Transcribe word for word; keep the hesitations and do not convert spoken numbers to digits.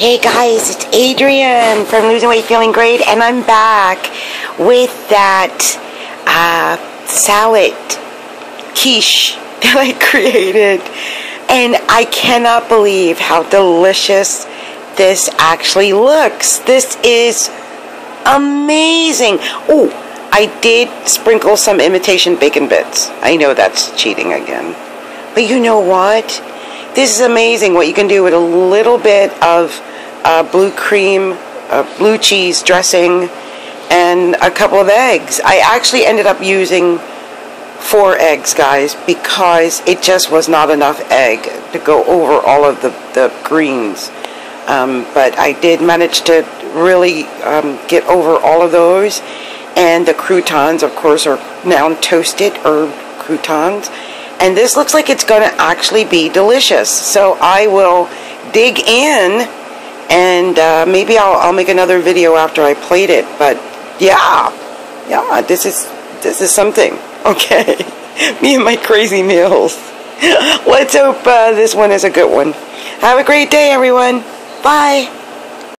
Hey guys, it's Adrian from Losing Weight Feeling Great, and I'm back with that uh, salad quiche that I created, and I cannot believe how delicious this actually looks. This is amazing. Oh, I did sprinkle some imitation bacon bits. I know that's cheating again, but you know what? This is amazing what you can do with a little bit of Uh, blue cream, uh, blue cheese dressing, and a couple of eggs. I actually ended up using four eggs, guys, because it just was not enough egg to go over all of the, the greens. Um, but I did manage to really um, get over all of those. And the croutons, of course, are now toasted herb croutons. And this looks like it's going to actually be delicious. So I will dig in. And uh, maybe I'll, I'll make another video after I plate it. But yeah, yeah, this is this is something. Okay, me and my crazy meals. Let's hope uh, this one is a good one. Have a great day, everyone. Bye.